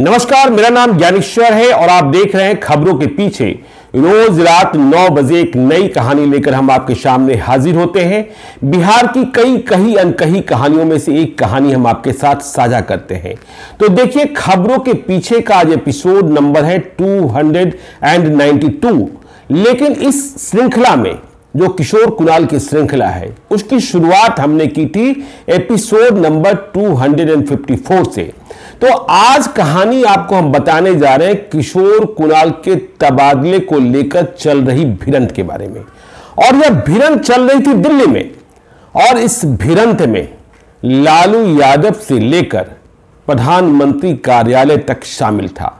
नमस्कार, मेरा नाम ज्ञानेश्वर है और आप देख रहे हैं खबरों के पीछे। रोज रात 9 बजे एक नई कहानी लेकर हम आपके सामने हाजिर होते हैं। बिहार की कई कही अनकही कहानियों में से एक कहानी हम आपके साथ साझा करते हैं। तो देखिए, खबरों के पीछे का आज एपिसोड नंबर है 292। लेकिन इस श्रृंखला में जो किशोर कुणाल की श्रृंखला है उसकी शुरुआत हमने की थी एपिसोड नंबर 254 से। तो आज कहानी आपको हम बताने जा रहे हैं किशोर कुणाल के तबादले को लेकर चल रही भिड़ंत के बारे में। और यह भिड़ंत चल रही थी दिल्ली में, और इस भिड़ंत में लालू यादव से लेकर प्रधानमंत्री कार्यालय तक शामिल था।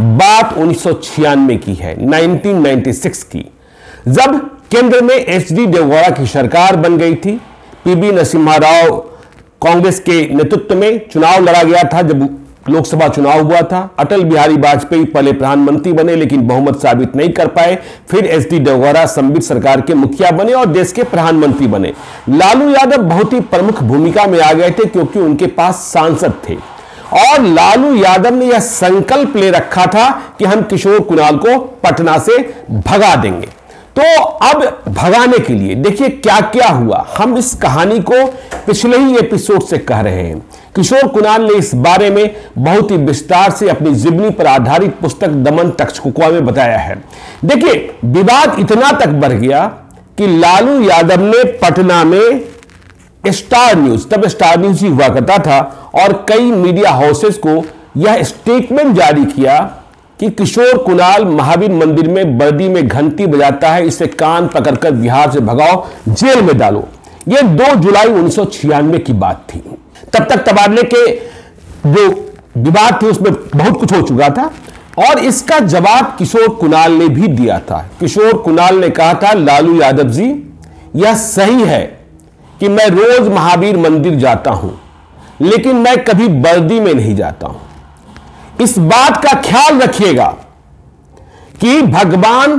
बात 1996 की है, 1996 की, जब केंद्र में एच डी देवगौड़ा की सरकार बन गई थी। पीबी नरसिम्हा राव कांग्रेस के नेतृत्व में चुनाव लड़ा गया था जब लोकसभा चुनाव हुआ था। अटल बिहारी वाजपेयी पहले प्रधानमंत्री बने लेकिन बहुमत साबित नहीं कर पाए। फिर एच डी देवगौड़ा संबित सरकार के मुखिया बने और देश के प्रधानमंत्री बने। लालू यादव बहुत ही प्रमुख भूमिका में आ गए थे क्योंकि उनके पास सांसद थे। और लालू यादव ने यह संकल्प ले रखा था कि हम किशोर कुणाल को पटना से भगा देंगे। तो अब भगाने के लिए देखिए क्या क्या हुआ। हम इस कहानी को पिछले ही एपिसोड से कह रहे हैं। किशोर कुणाल ने इस बारे में बहुत ही विस्तार से अपनी जीवनी पर आधारित पुस्तक दमन तख्सुकुआ में बताया है। देखिए, विवाद इतना तक बढ़ गया कि लालू यादव ने पटना में स्टार न्यूज, तब स्टार न्यूज ही हुआ करता था, और कई मीडिया हाउसेस को यह स्टेटमेंट जारी किया कि किशोर कुणाल महावीर मंदिर में वर्दी में घंटी बजाता है, इसे कान पकड़कर बिहार से भगाओ, जेल में डालो। ये 2 जुलाई 1996 की बात थी। तब तक तबादले के जो विवाद थे उसमें बहुत कुछ हो चुका था। और इसका जवाब किशोर कुणाल ने भी दिया था। किशोर कुणाल ने कहा था, लालू यादव जी यह सही है कि मैं रोज महावीर मंदिर जाता हूं लेकिन मैं कभी वर्दी में नहीं जाता हूं। इस बात का ख्याल रखिएगा कि भगवान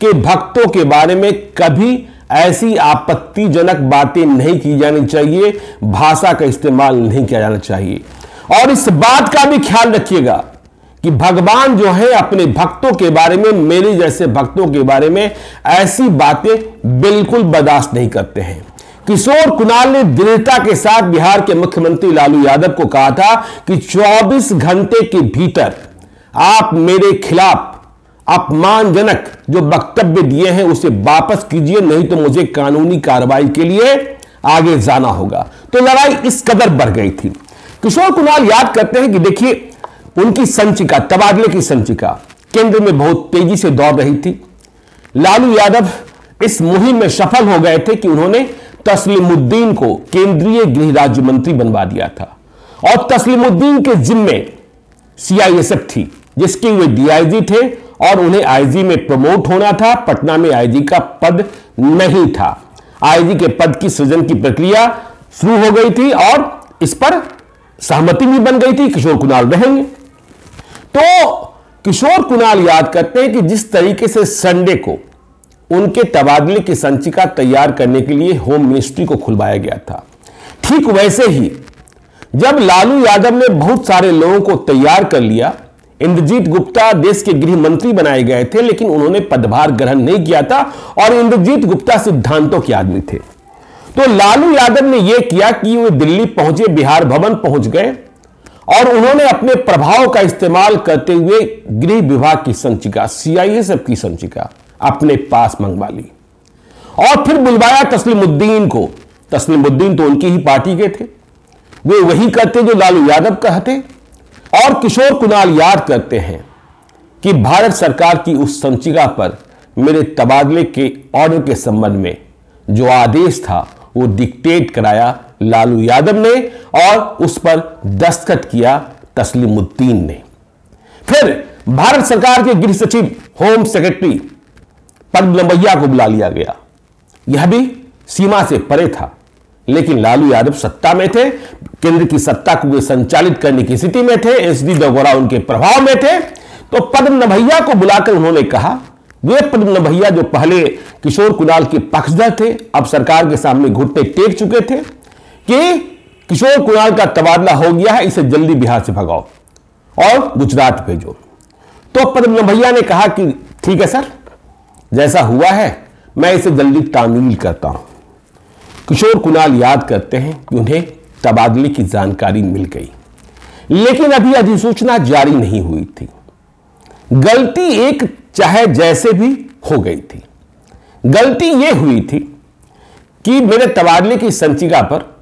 के भक्तों के बारे में कभी ऐसी आपत्तिजनक बातें नहीं की जानी चाहिए, भाषा का इस्तेमाल नहीं किया जाना चाहिए। और इस बात का भी ख्याल रखिएगा कि भगवान जो है अपने भक्तों के बारे में, मेरे जैसे भक्तों के बारे में ऐसी बातें बिल्कुल बर्दाश्त नहीं करते हैं। किशोर कुणाल ने दृढ़ता के साथ बिहार के मुख्यमंत्री लालू यादव को कहा था कि 24 घंटे के भीतर आप मेरे खिलाफ अपमानजनक जो वक्तव्य दिए हैं उसे वापस कीजिए, नहीं तो मुझे कानूनी कार्रवाई के लिए आगे जाना होगा। तो लड़ाई इस कदर बढ़ गई थी। किशोर कुणाल याद करते हैं कि देखिए, उनकी संचिका, तबादले की संचिका केंद्र में बहुत तेजी से दौड़ रही थी। लालू यादव इस मुहिम में सफल हो गए थे कि उन्होंने तस्लीमुद्दीन को केंद्रीय गृह राज्य मंत्री बनवा दिया था। और तस्लीमुद्दीन के जिम्मे सीआईएसएफ थी, जिसके वे डीआईजी थे और उन्हें आईजी में प्रमोट होना था। पटना में आईजी का पद नहीं था। आईजी के पद की सृजन की प्रक्रिया शुरू हो गई थी और इस पर सहमति भी बन गई थी, किशोर कुणाल रहेंगे। तो किशोर कुणाल याद करते हैं कि जिस तरीके से संडे को उनके तबादले की संचिका तैयार करने के लिए होम मिनिस्ट्री को खुलवाया गया था, ठीक वैसे ही जब लालू यादव ने बहुत सारे लोगों को तैयार कर लिया। इंद्रजीत गुप्ता देश के गृह मंत्री बनाए गए थे लेकिन उन्होंने पदभार ग्रहण नहीं किया था, और इंद्रजीत गुप्ता सिद्धांतों के आदमी थे। तो लालू यादव ने यह किया कि वे दिल्ली पहुंचे, बिहार भवन पहुंच गए, और उन्होंने अपने प्रभाव का इस्तेमाल करते हुए गृह विभाग की संचिका, सीआईएसएफ की संचिका अपने पास मंगवा ली। और फिर बुलवाया तस्लीमुद्दीन को। तस्लीमुद्दीन तो उनकी ही पार्टी के थे, वे वही करते जो लालू यादव कहते। और किशोर कुणाल याद करते हैं कि भारत सरकार की उस संचिका पर मेरे तबादले के ऑर्डर के संबंध में जो आदेश था वो डिक्टेट कराया लालू यादव ने और उस पर दस्तखत किया तस्लीमुद्दीन ने। फिर भारत सरकार के गृह सचिव, होम सेक्रेटरी पद्मनाभैया को बुला लिया गया। यह भी सीमा से परे था लेकिन लालू यादव सत्ता में थे, केंद्र की सत्ता को वे संचालित करने की स्थिति में थे, एचडी देवगौड़ा उनके प्रभाव में थे। तो पद्मनाभैया को बुलाकर उन्होंने कहा, वे पद्मनाभैया जो पहले किशोर कुणाल के पक्षधर थे, अब सरकार के सामने घुटने टेक चुके थे, कि किशोर कुणाल का तबादला हो गया है, इसे जल्दी बिहार से भगाओ। और गुजरात भेजो। तो पद्मनाभैया ने कहा कि ठीक है सर, जैसा हुआ है मैं इसे जल्दी तामील करता हूं। किशोर कुणाल याद करते हैं कि उन्हें तबादले की जानकारी मिल गई, लेकिन अभी अधिसूचना जारी नहीं हुई थी। गलती एक चाहे जैसे भी हो गई थी। गलती यह हुई थी कि मेरे तबादले की संचिका पर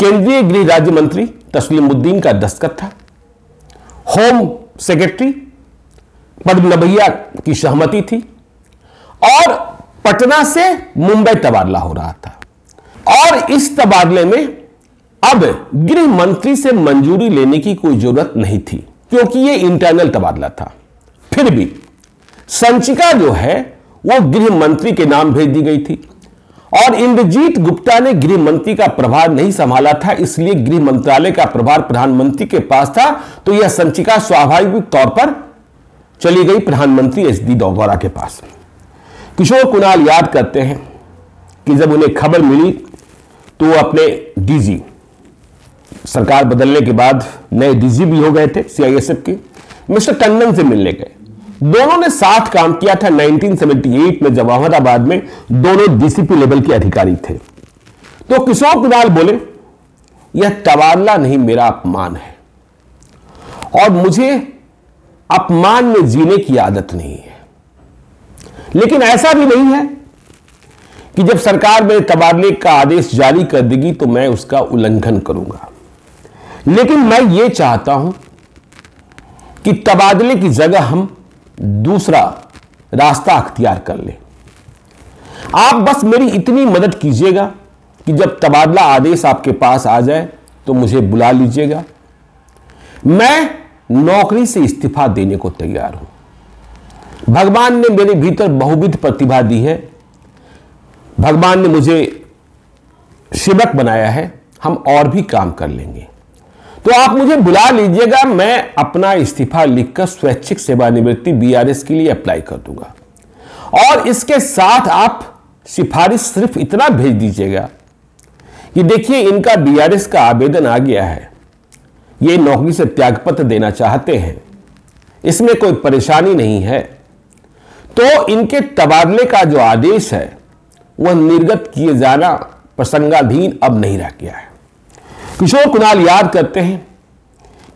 केंद्रीय गृह राज्य मंत्री तस्लीमुद्दीन का दस्तखत था, होम सेक्रेटरी पद्मनाभैया की सहमति थी और पटना से मुंबई तबादला हो रहा था। और इस तबादले में अब गृह मंत्री से मंजूरी लेने की कोई जरूरत नहीं थी क्योंकि यह इंटरनल तबादला था। फिर भी संचिका जो है वो गृह मंत्री के नाम भेज दी गई थी और इंद्रजीत गुप्ता ने गृह मंत्री का प्रभार नहीं संभाला था, इसलिए गृह मंत्रालय का प्रभार प्रधानमंत्री के पास था। तो यह संचिका स्वाभाविक तौर पर चली गई प्रधानमंत्री एच डी देवगौड़ा के पास। किशोर कुणाल याद करते हैं कि जब उन्हें खबर मिली तो वो अपने डीजी, सरकार बदलने के बाद नए डीजी भी हो गए थे सीआईएसएफ के, मिस्टर टंडन से मिलने गए। दोनों ने साथ काम किया था। 1978 में जवाहराबाद में दोनों डीसीपी लेवल के अधिकारी थे। तो किशोर कुणाल बोले, यह तबादला नहीं मेरा अपमान है और मुझे अपमान में जीने की आदत नहीं है। लेकिन ऐसा भी नहीं है कि जब सरकार मेरे तबादले का आदेश जारी कर देगी तो मैं उसका उल्लंघन करूंगा, लेकिन मैं ये चाहता हूं कि तबादले की जगह हम दूसरा रास्ता अख्तियार कर लें। आप बस मेरी इतनी मदद कीजिएगा कि जब तबादला आदेश आपके पास आ जाए तो मुझे बुला लीजिएगा। मैं नौकरी से इस्तीफा देने को तैयार हूं। भगवान ने मेरे भीतर बहुविध प्रतिभा दी है, भगवान ने मुझे शिक्षक बनाया है, हम और भी काम कर लेंगे। तो आप मुझे बुला लीजिएगा, मैं अपना इस्तीफा लिखकर स्वैच्छिक सेवानिवृत्ति बीआरएस के लिए अप्लाई कर दूंगा और इसके साथ आप सिफारिश सिर्फ इतना भेज दीजिएगा कि देखिए इनका बीआरएस का आवेदन आ गया है, ये नौकरी से त्यागपत्र देना चाहते हैं, इसमें कोई परेशानी नहीं है। तो इनके तबादले का जो आदेश है वह निर्गत किए जाना प्रसंगाधीन अब नहीं रह गया है। किशोर कुणाल याद करते हैं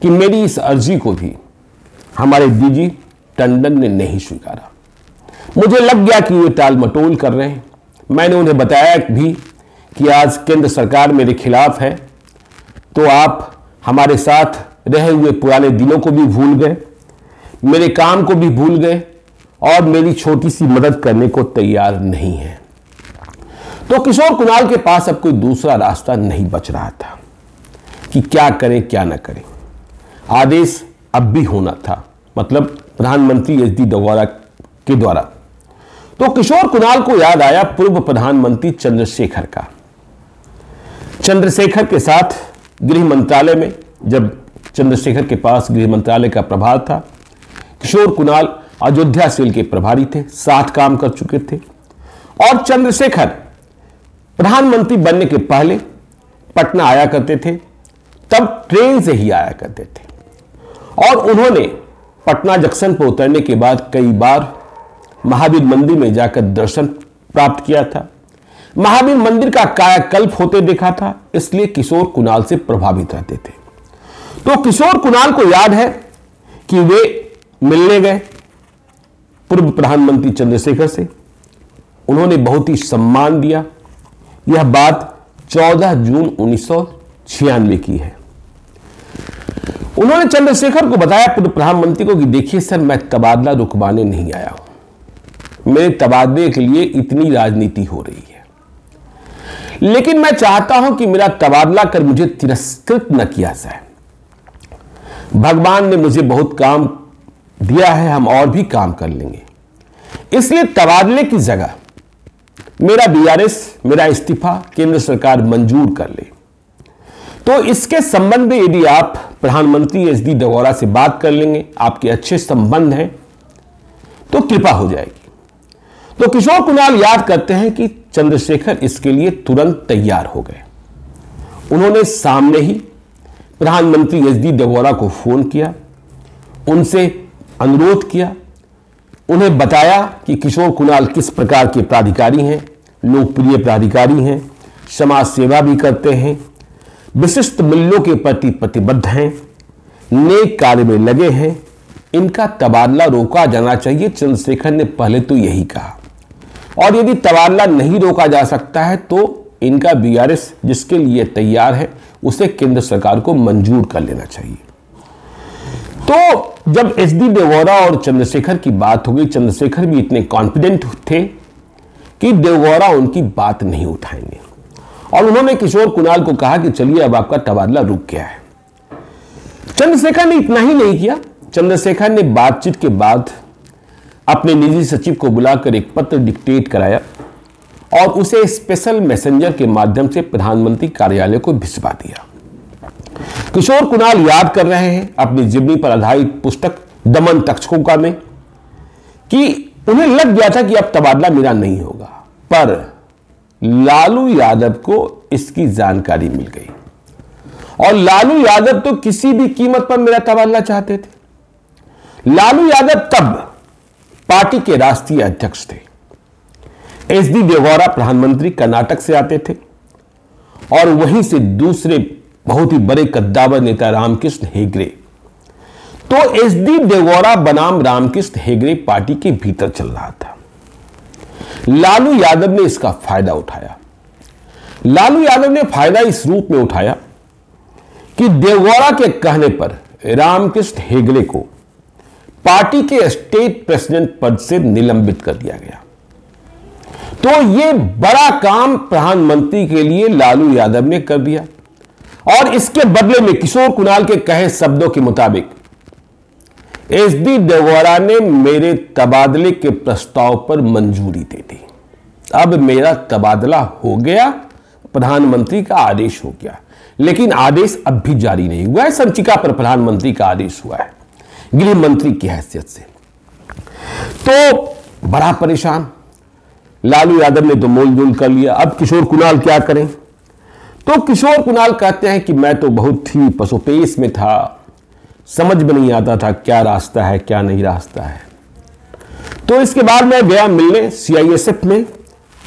कि मेरी इस अर्जी को भी हमारे डीजी टंडन ने नहीं स्वीकारा। मुझे लग गया कि वे टाल मटोल कर रहे हैं। मैंने उन्हें बताया भी कि आज केंद्र सरकार मेरे खिलाफ है, तो आप हमारे साथ रहे हुए पुराने दिनों को भी भूल गए, मेरे काम को भी भूल गए और मेरी छोटी सी मदद करने को तैयार नहीं है। तो किशोर कुणाल के पास अब कोई दूसरा रास्ता नहीं बच रहा था कि क्या करें क्या ना करें। आदेश अब भी होना था, मतलब प्रधानमंत्री एच डी देवगौड़ा के द्वारा। तो किशोर कुणाल को याद आया पूर्व प्रधानमंत्री चंद्रशेखर का। चंद्रशेखर के साथ गृह मंत्रालय में, जब चंद्रशेखर के पास गृह मंत्रालय का प्रभार था, किशोर कुणाल अयोध्या सेल के प्रभारी थे, साथ काम कर चुके थे। और चंद्रशेखर प्रधानमंत्री बनने के पहले पटना आया करते थे, तब ट्रेन से ही आया करते थे। और उन्होंने पटना जंक्शन पर उतरने के बाद कई बार महावीर मंदिर में जाकर दर्शन प्राप्त किया था। महावीर मंदिर का कायाकल्प होते देखा था, इसलिए किशोर कुणाल से प्रभावित रहते थे। तो किशोर कुणाल को याद है कि वे मिलने गए पूर्व प्रधानमंत्री चंद्रशेखर से, उन्होंने बहुत ही सम्मान दिया। यह बात 14 जून 1996 की है। उन्होंने चंद्रशेखर को बताया पूर्व प्रधानमंत्री को कि देखिए सर, मैं तबादला रुकवाने नहीं आया हूं, मेरे तबादले के लिए इतनी राजनीति हो रही है, लेकिन मैं चाहता हूं कि मेरा तबादला कर मुझे तिरस्कृत न किया जाए। भगवान ने मुझे बहुत काम दिया है, हम और भी काम कर लेंगे, इसलिए तबादले की जगह मेरा बीआरएस, मेरा इस्तीफा केंद्र सरकार मंजूर कर ले। तो इसके संबंध में यदि आप प्रधानमंत्री एच डी देवगौड़ा से बात कर लेंगे, आपके अच्छे संबंध हैं, तो कृपा हो जाएगी। तो किशोर कुणाल याद करते हैं कि चंद्रशेखर इसके लिए तुरंत तैयार हो गए। उन्होंने सामने ही प्रधानमंत्री एच डी देवगौड़ा को फोन किया उनसे अनुरोध किया, उन्हें बताया कि किशोर कुणाल किस प्रकार के प्राधिकारी हैं, लोकप्रिय प्राधिकारी हैं, समाज सेवा भी करते हैं, विशिष्ट मूल्यों के प्रति प्रतिबद्ध हैं, नेक कार्य में लगे हैं, इनका तबादला रोका जाना चाहिए। चंद्रशेखर ने पहले तो यही कहा, और यदि तबादला नहीं रोका जा सकता है तो इनका बीआरएस जिसके लिए तैयार है उसे केंद्र सरकार को मंजूर कर लेना चाहिए। तो जब एच डी देवगौड़ा और चंद्रशेखर की बात हो गई, चंद्रशेखर भी इतने कॉन्फिडेंट थे कि देवगौड़ा उनकी बात नहीं उठाएंगे, और उन्होंने किशोर कुणाल को कहा कि चलिए अब आपका तबादला रुक गया है। चंद्रशेखर ने इतना ही नहीं किया। चंद्रशेखर ने बातचीत के बाद अपने निजी सचिव को बुलाकर एक पत्र डिक्टेट कराया और उसे स्पेशल मैसेंजर के माध्यम से प्रधानमंत्री कार्यालय को भिजवा दिया। किशोर कुणाल याद कर रहे हैं अपनी जीवनी पर आधारित पुस्तक दमन तख्सुकुआ में कि उन्हें लग गया था कि अब तबादला मेरा नहीं होगा, पर लालू यादव को इसकी जानकारी मिल गई और लालू यादव तो किसी भी कीमत पर मेरा तबादला चाहते थे। लालू यादव तब पार्टी के राष्ट्रीय अध्यक्ष थे। एच डी देवगौड़ा प्रधानमंत्री कर्नाटक से आते थे और वहीं से दूसरे बहुत ही बड़े कद्दावर नेता रामकृष्ण हेगड़े। तो एच डी देवगौड़ा बनाम रामकृष्ण हेगड़े पार्टी के भीतर चल रहा था। लालू यादव ने इसका फायदा उठाया। लालू यादव ने फायदा इस रूप में उठाया कि देवगौड़ा के कहने पर रामकृष्ण हेगड़े को पार्टी के स्टेट प्रेसिडेंट पद से निलंबित कर दिया गया। तो यह बड़ा काम प्रधानमंत्री के लिए लालू यादव ने कर दिया, और इसके बदले में किशोर कुणाल के कहे शब्दों के मुताबिक एच डी देवगौड़ा ने मेरे तबादले के प्रस्ताव पर मंजूरी दे दी। अब मेरा तबादला हो गया, प्रधानमंत्री का आदेश हो गया, लेकिन आदेश अब भी जारी नहीं हुआ है। संचिका पर प्रधानमंत्री का आदेश हुआ है गृह मंत्री की हैसियत से। तो बड़ा परेशान लालू यादव ने तो मोल जोल कर लिया। अब किशोर कुणाल क्या करें? तो किशोर कुणाल कहते हैं कि मैं तो बहुत ही पसोपेश में था, समझ में नहीं आता था क्या रास्ता है क्या नहीं रास्ता है। तो इसके बाद मैं गया मिलने सीआईएसएफ में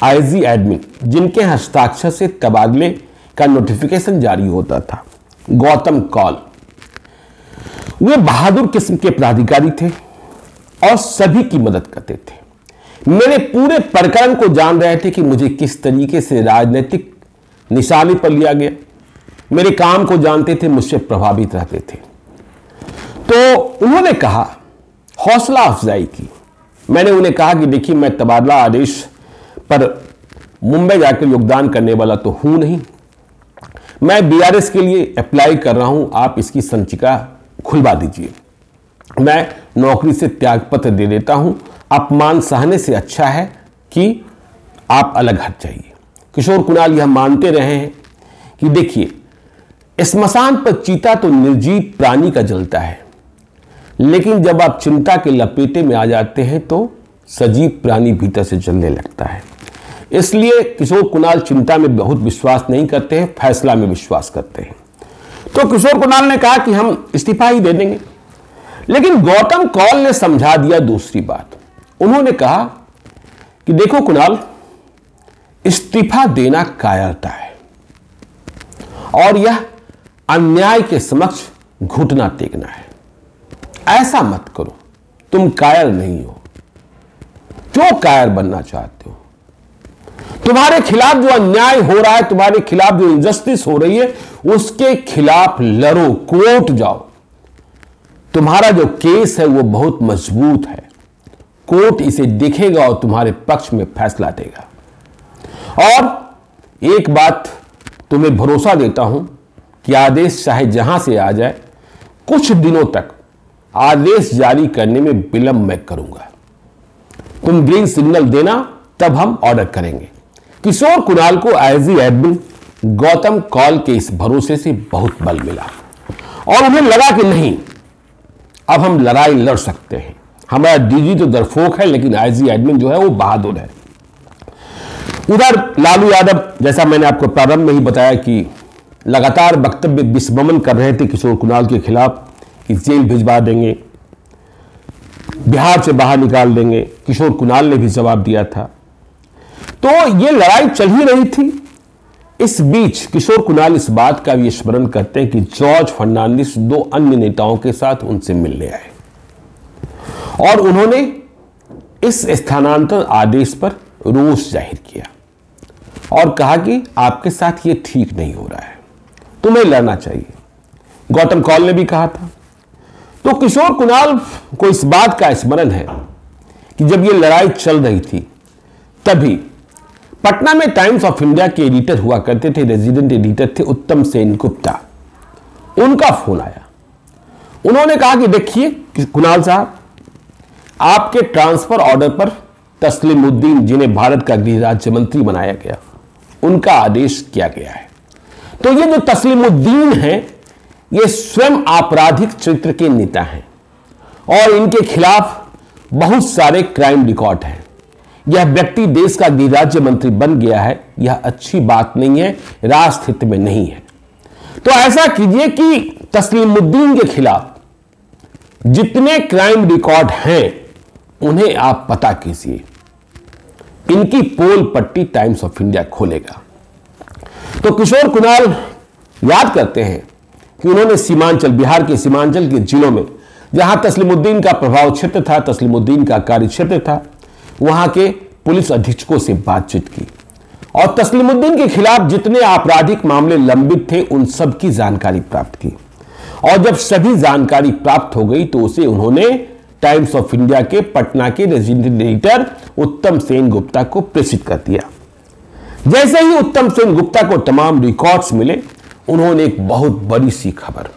आईजी एडमिन, जिनके हस्ताक्षर से तबादले का नोटिफिकेशन जारी होता था, गौतम कौल। वे बहादुर किस्म के प्राधिकारी थे और सभी की मदद करते थे। मेरे पूरे प्रकरण को जान रहे थे कि मुझे किस तरीके से राजनीतिक निशाने पर लिया गया। मेरे काम को जानते थे, मुझसे प्रभावित रहते थे। तो उन्होंने कहा, हौसला अफजाई की। मैंने उन्हें कहा कि देखिए, मैं तबादला आदेश पर मुंबई जाकर योगदान करने वाला तो हूं नहीं, मैं बीआरएस के लिए अप्लाई कर रहा हूं, आप इसकी संचिका खुलवा दीजिए, मैं नौकरी से त्यागपत्र दे देता हूं, अपमान सहने से अच्छा है कि आप अलग हट जाइए। किशोर कुणाल यह मानते रहे हैं कि देखिए, स्मशान पर चीता तो निर्जीव प्राणी का जलता है, लेकिन जब आप चिंता के लपेटे में आ जाते हैं तो सजीव प्राणी भीतर से जलने लगता है। इसलिए किशोर कुणाल चिंता में बहुत विश्वास नहीं करते हैं, फैसला में विश्वास करते हैं। तो किशोर कुणाल ने कहा कि हम इस्तीफा ही दे देंगे, लेकिन गौतम कौल ने समझा दिया दूसरी बात। उन्होंने कहा कि देखो कुणाल, इस्तीफा देना कायरता है और यह अन्याय के समक्ष घुटना टेकना है, ऐसा मत करो, तुम कायर नहीं हो। जो कायर बनना चाहते हो, तुम्हारे खिलाफ जो अन्याय हो रहा है, तुम्हारे खिलाफ जो इनजस्टिस हो रही है, उसके खिलाफ लड़ो, कोर्ट जाओ। तुम्हारा जो केस है वो बहुत मजबूत है, कोर्ट इसे देखेगा और तुम्हारे पक्ष में फैसला देगा। और एक बात तुम्हें भरोसा देता हूं कि आदेश चाहे जहां से आ जाए, कुछ दिनों तक आदेश जारी करने में विलंब मैं करूंगा। तुम ग्रीन सिग्नल देना, तब हम ऑर्डर करेंगे। किशोर कुणाल को आईजी एडमिन गौतम कौल के इस भरोसे से बहुत बल मिला और उन्हें लगा कि नहीं, अब हम लड़ाई लड़ सकते हैं। हमारा डीजी तो डरपोक है, लेकिन आईजी एडमिन जो है वो बहादुर है। उधर लालू यादव, जैसा मैंने आपको प्रारंभ में ही बताया, कि लगातार वक्तव्य विस्ममन कर रहे थे किशोर कुणाल के खिलाफ कि जेल भिजवा देंगे, बिहार से बाहर निकाल देंगे, किशोर कुणाल ने भी जवाब दिया था। तो ये लड़ाई चल ही रही थी। इस बीच किशोर कुणाल इस बात का भी स्मरण करते हैं कि जॉर्ज फर्नांडिस दो अन्य नेताओं के साथ उनसे मिलने आए और उन्होंने इस स्थानांतरण आदेश पर रोष जाहिर किया और कहा कि आपके साथ ये ठीक नहीं हो रहा है, तुम्हें लड़ना चाहिए। गौतम कौल ने भी कहा था। तो किशोर कुणाल को इस बात का स्मरण है कि जब ये लड़ाई चल रही थी तभी पटना में टाइम्स ऑफ इंडिया के एडिटर हुआ करते थे, रेजिडेंट एडिटर थे उत्तम सेन गुप्ता, उनका फोन आया। उन्होंने कहा कि देखिए कुणाल साहब, आपके ट्रांसफर ऑर्डर पर तस्लीमुद्दीन, जिन्हें भारत का गृह राज्य मंत्री बनाया गया, उनका आदेश किया गया है। तो ये जो तस्लीमुद्दीन है ये स्वयं आपराधिक चरित्र के नेता हैं और इनके खिलाफ बहुत सारे क्राइम रिकॉर्ड हैं। यह व्यक्ति देश का गृह राज्य मंत्री बन गया है, यह अच्छी बात नहीं है, राष्ट्र हित में नहीं है। तो ऐसा कीजिए कि तस्लीमुद्दीन के खिलाफ जितने क्राइम रिकॉर्ड हैं उन्हें आप पता कीजिए, इनकी पोल पट्टी टाइम्स ऑफ इंडिया खोलेगा। तो किशोर कुणाल याद करते हैं कि उन्होंने सीमांचल, बिहार के सीमांचल के जिलों में जहां तस्लीमुद्दीन का प्रभाव क्षेत्र था, तस्लीमुद्दीन का कार्य क्षेत्र था, वहां के पुलिस अधीक्षकों से बातचीत की और तस्लीमुद्दीन के खिलाफ जितने आपराधिक मामले लंबित थे उन सब की जानकारी प्राप्त की और जब सभी जानकारी प्राप्त हो गई तो उसे उन्होंने टाइम्स ऑफ इंडिया के पटना के रेजिडेंट एडिटर उत्तम सेन गुप्ता को प्रेषित कर दिया। जैसे ही उत्तम सेन गुप्ता को तमाम रिकॉर्ड्स मिले, उन्होंने एक बहुत बड़ी सी खबर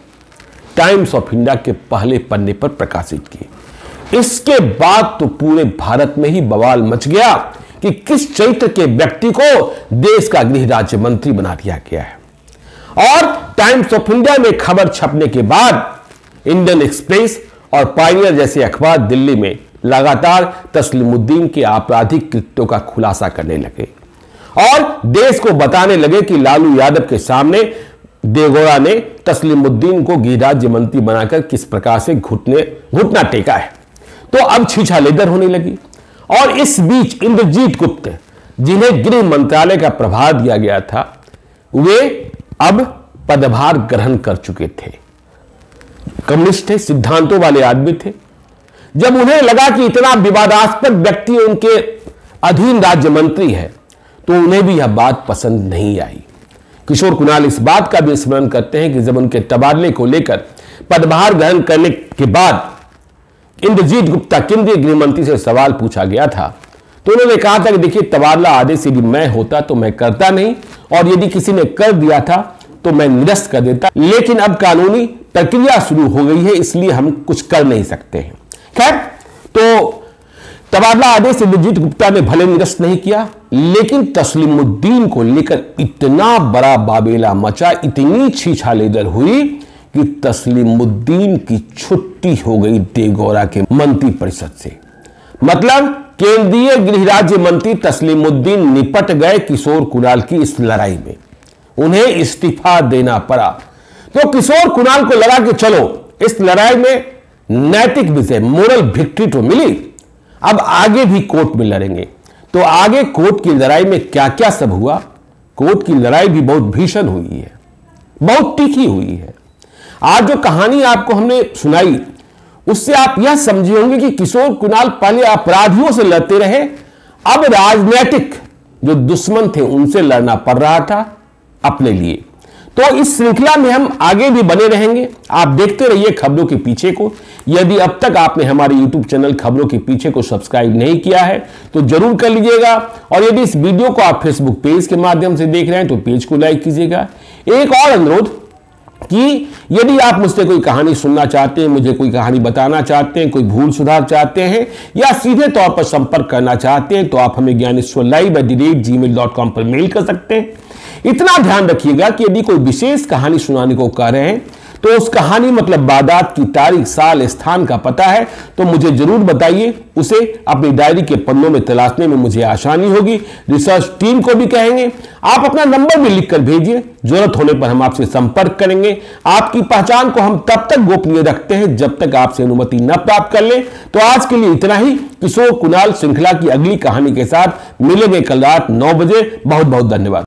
टाइम्स ऑफ इंडिया के पहले पन्ने पर प्रकाशित की। इसके बाद तो पूरे भारत में ही बवाल मच गया कि किस चरित्र के व्यक्ति को देश का गृह राज्य मंत्री बना दिया गया है। और टाइम्स ऑफ इंडिया में खबर छपने के बाद इंडियन एक्सप्रेस और पायनियर जैसे अखबार दिल्ली में लगातार तस्लीमुद्दीन के आपराधिक कृत्यों का खुलासा करने लगे और देश को बताने लगे कि लालू यादव के सामने देवगौड़ा ने तस्लीमुद्दीन को गृह राज्य मंत्री बनाकर किस प्रकार से घुटना टेका है। तो अब छीछा लेदर होने लगी और इस बीच इंद्रजीत गुप्त, जिन्हें गृह मंत्रालय का प्रभार दिया गया था, वे अब पदभार ग्रहण कर चुके थे। कम्युनिस्ट थे, सिद्धांतों वाले आदमी थे। जब उन्हें लगा कि इतना विवादास्पद व्यक्ति उनके अधीन राज्य मंत्री है तो उन्हें भी यह बात पसंद नहीं आई। किशोर कुणाल इस बात का भी स्मरण करते हैं कि जब उनके तबादले को लेकर पदभार ग्रहण करने के बाद इंद्रजीत गुप्ता, केंद्रीय गृह मंत्री, से सवाल पूछा गया था तो उन्होंने कहा था कि देखिए, तबादला आदेश यदि मैं होता तो मैं करता नहीं और यदि किसी ने कर दिया था तो मैं निरस्त कर देता, लेकिन अब कानूनी प्रक्रिया शुरू हो गई है इसलिए हम कुछ कर नहीं सकते हैं। खैर, तो तबादला आदेश इंद्रजीत गुप्ता ने भले निरस्त नहीं किया, लेकिन तस्लीमुद्दीन को लेकर इतना बड़ा बाबेला मचा, इतनी छीछालेदर हुई कि तस्लीमुद्दीन की छुट्टी हो गई देवगौड़ा के मंत्री परिषद से। मतलब केंद्रीय गृह राज्य मंत्री तस्लीमुद्दीन निपट गए किशोर कुणाल की इस लड़ाई में, उन्हें इस्तीफा देना पड़ा। तो किशोर कुणाल को लगा कि चलो, इस लड़ाई में नैतिक विजय, मोरल विक्ट्री तो मिली, अब आगे भी कोर्ट में लड़ेंगे। तो आगे कोर्ट की लड़ाई में क्या क्या सब हुआ, कोर्ट की लड़ाई भी बहुत भीषण हुई है, बहुत तीखी हुई है। आज जो कहानी आपको हमने सुनाई उससे आप यह समझे होंगे कि किशोर कुणाल पहले अपराधियों से लड़ते रहे, अब राजनीतिक जो दुश्मन थे उनसे लड़ना पड़ रहा था अपने लिए। तो इस श्रृंखला में हम आगे भी बने रहेंगे। आप देखते रहिए खबरों के पीछे को। यदि अब तक आपने हमारे YouTube चैनल खबरों के पीछे को सब्सक्राइब नहीं किया है तो जरूर कर लीजिएगा और यदि इस वीडियो को आप Facebook पेज के माध्यम से देख रहे हैं तो पेज को लाइक कीजिएगा। एक और अनुरोध कि यदि आप मुझसे कोई कहानी सुनना चाहते हैं, मुझे कोई कहानी बताना चाहते हैं, कोई भूल सुधार चाहते हैं या सीधे तौर पर संपर्क करना चाहते हैं तो आप हमें gyaneshwarlive@gmail.com पर मेल कर सकते हैं। इतना ध्यान रखिएगा कि यदि कोई विशेष कहानी सुनाने को कह रहे हैं तो उस कहानी मतलब वारदात की तारीख, साल, स्थान का पता है तो मुझे जरूर बताइए। उसे अपनी डायरी के पन्नों में तलाशने में मुझे आसानी होगी। रिसर्च टीम को भी कहेंगे आप अपना नंबर भी लिखकर भेजिए, जरूरत होने पर हम आपसे संपर्क करेंगे। आपकी पहचान को हम तब तक गोपनीय रखते हैं जब तक आपसे अनुमति न प्राप्त कर लें। तो आज के लिए इतना ही। किशोर कुणाल श्रृंखला की अगली कहानी के साथ मिलेंगे कल रात 9 बजे। बहुत बहुत धन्यवाद।